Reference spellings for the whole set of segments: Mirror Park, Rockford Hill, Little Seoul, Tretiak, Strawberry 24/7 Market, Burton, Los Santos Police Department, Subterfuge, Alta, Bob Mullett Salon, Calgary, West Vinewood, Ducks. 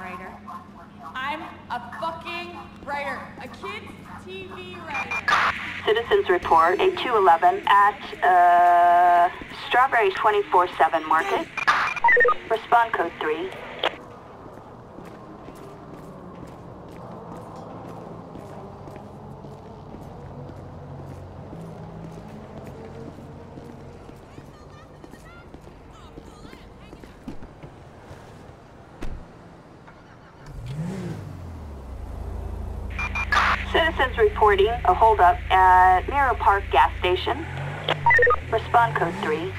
Writer. I'm a fucking writer. A kids' TV writer. Citizens report 8211 at Strawberry 24/7 Market. Respond code 3. Citizens reporting a holdup at Mirror Park gas station. Respond code 3.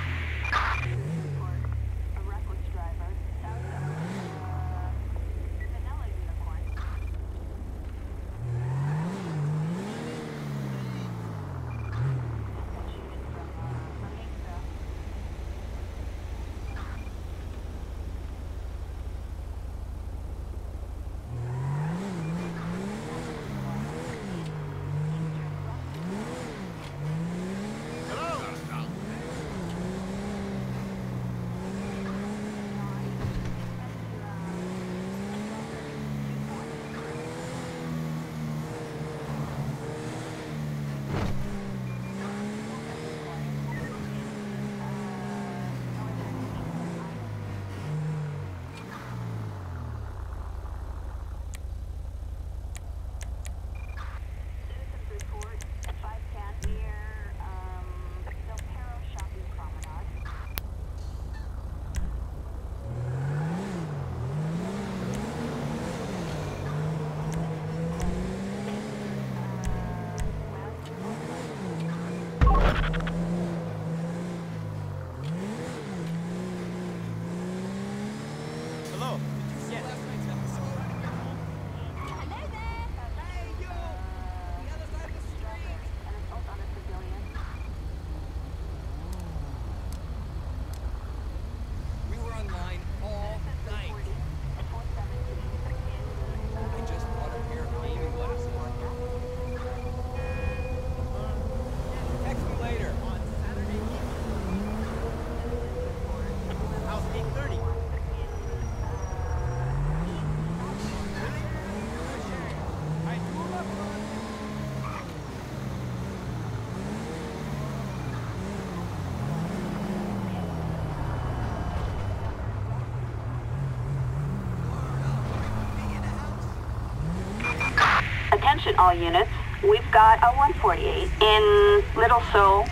Attention all units, we've got a 148 in Little Seoul.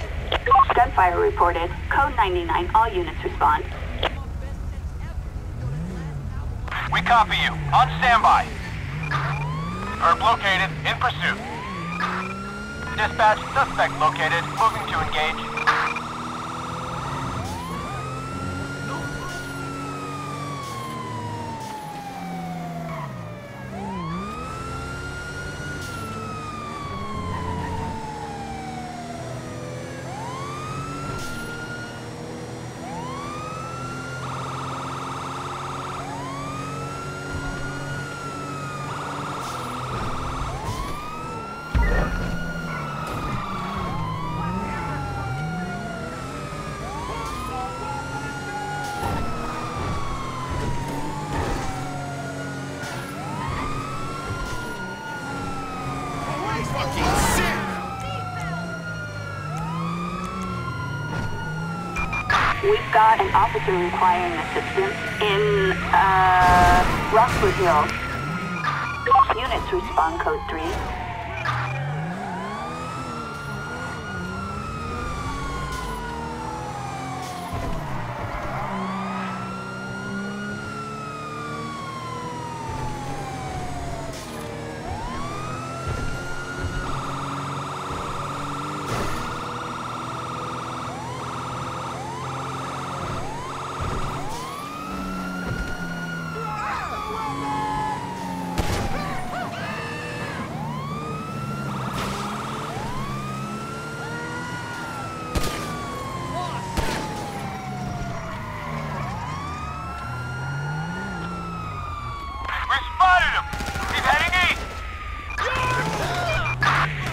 Gunfire reported. Code 99, all units respond. We copy you. On standby. Herb located, in pursuit. Dispatch, suspect located, moving to engage. We've got an officer requiring assistance in Rockford Hill. Units respond code 3.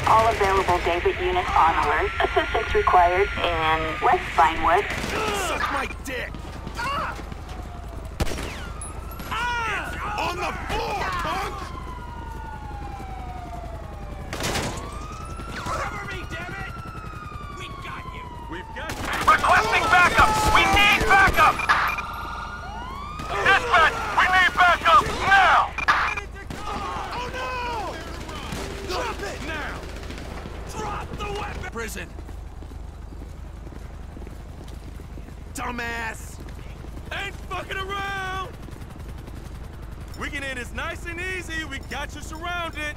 All available David units on alert. Assistance required in West Vinewood. Suck my dick! Ah! Ah! On the ass! Ain't fucking around! We get in this nice and easy, we got you surrounded!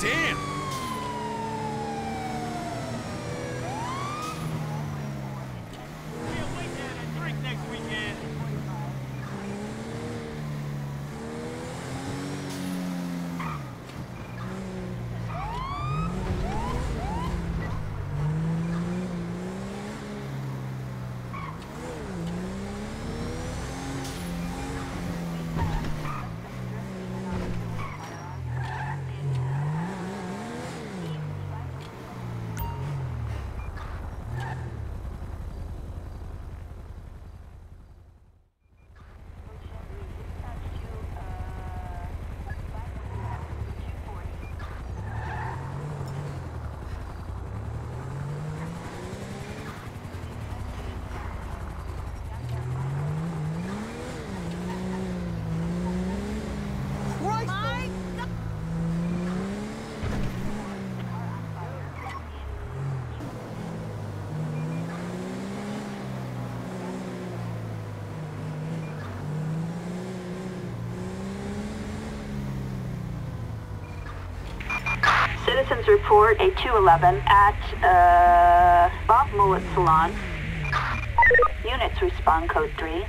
Damn! We'll wait down and drink next weekend. Citizens report a 211 at Bob Mullett Salon. Units respond code 3.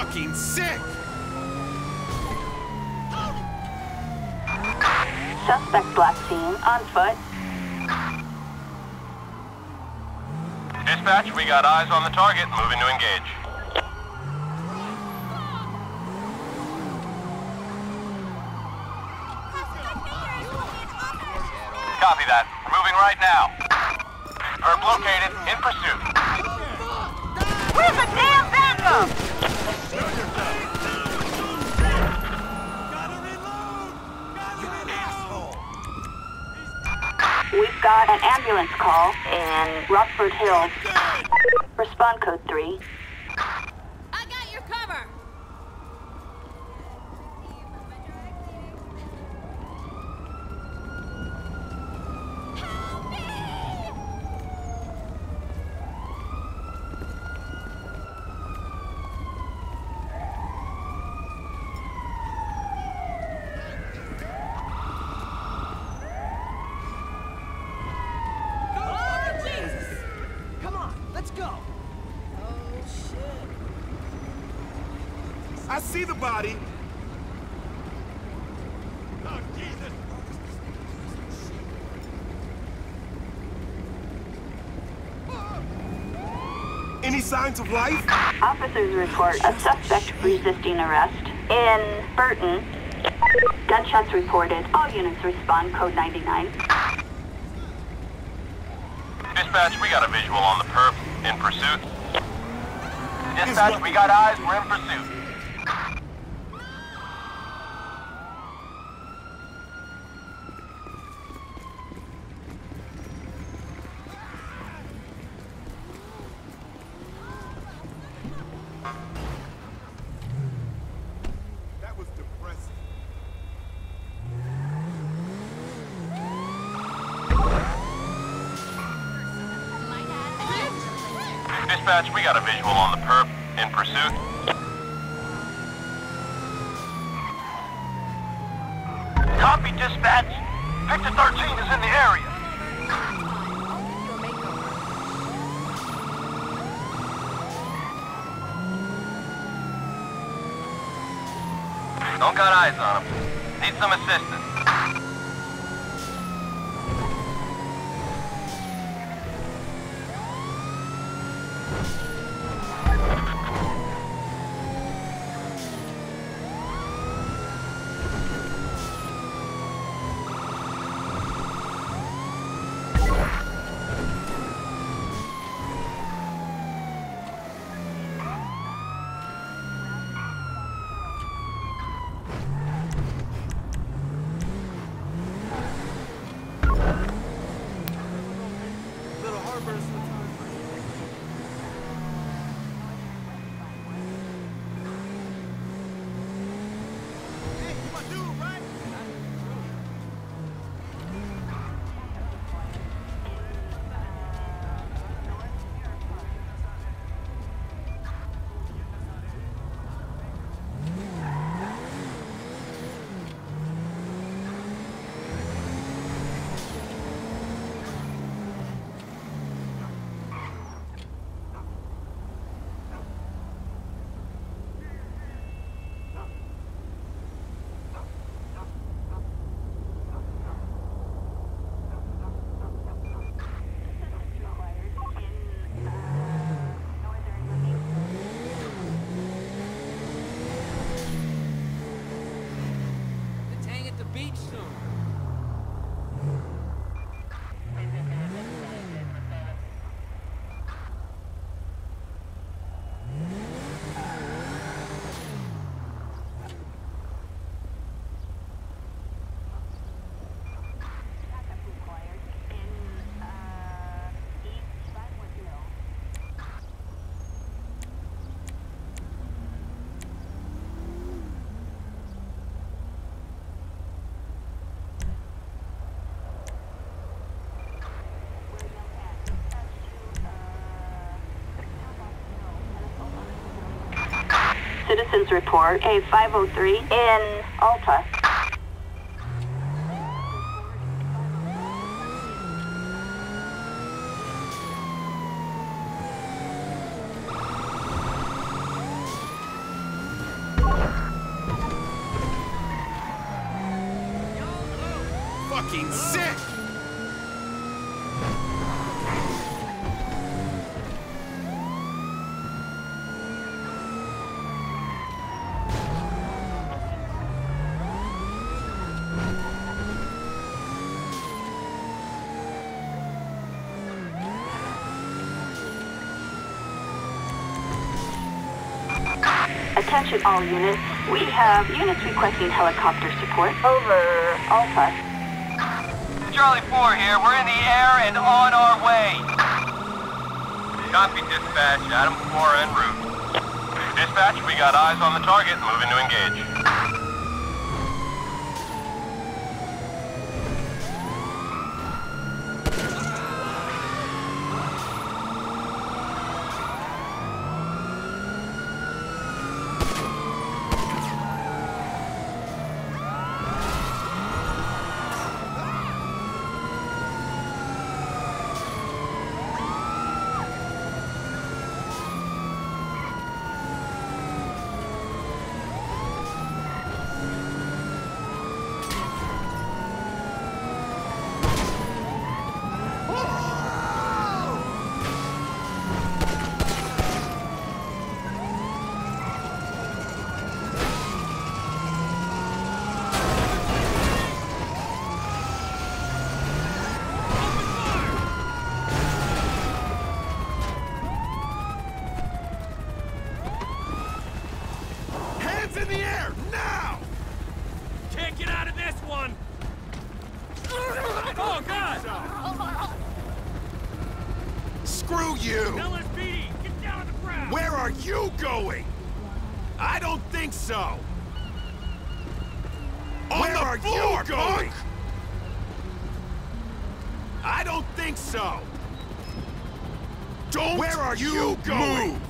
Fucking sick! Suspect black scene, on foot. Dispatch, we got eyes on the target, moving to engage. Copy that, moving right now. Herb located, in pursuit. Where's the damn backup? We've got an ambulance call in Rockford Hill. Respond code 3. I got your cover! I see the body. Oh, Jesus. Any signs of life? Officers report a suspect resisting arrest. in Burton. Gunshots reported. All units respond. Code 99. Dispatch, we got a visual on the perp. In pursuit. Dispatch, we got eyes. We're in pursuit. Dispatch, we got a visual on the perp. In pursuit. Copy, dispatch. Victor 13 is in the area. Don't got eyes on him. Need some assistance. Citizens report a 503 in Alta. Fucking sick! Attention all units. We have units requesting helicopter support. Over. Alpha. Charlie 4 here. We're in the air and on our way. Copy, dispatch. Adam 4 en route. Dispatch, we got eyes on the target. Moving to engage. can't get out of this one! Oh, God! Screw you! LSPD, get down on the ground! Where are you going? I don't think so! Where are you going? I don't think so! Don't you move!